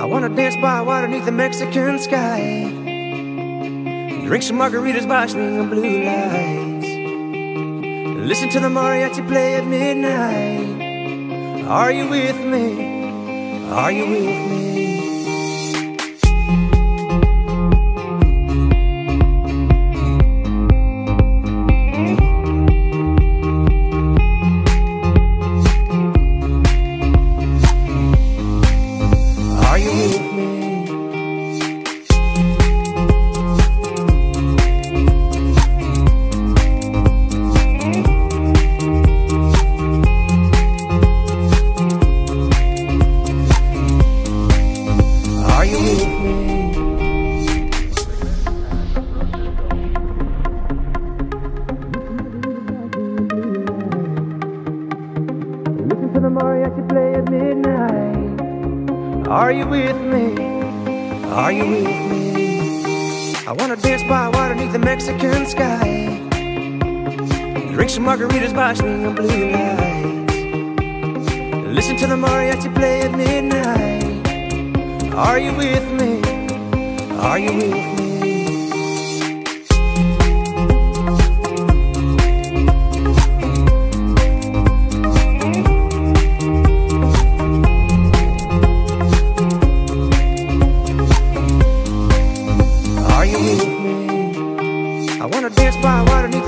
I wanna dance by water beneath the Mexican sky, drink some margaritas by string of blue lights, listen to the mariachi play at midnight. Are you with me? Are you with me? Are you with me? Are you with me? I wanna dance by water beneath the Mexican sky, drink some margaritas by swing of blue lights, listen to the mariachi play at midnight. Are you with me? Are you with me?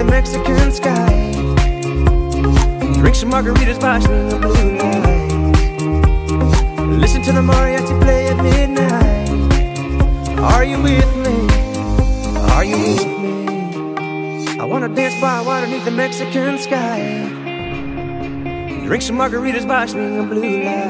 Mexican sky, drink some margaritas by string of blue lights, listen to the mariachi play at midnight. Are you with me? Are you with me? I wanna dance by water beneath the Mexican sky, drink some margaritas by string of blue lights.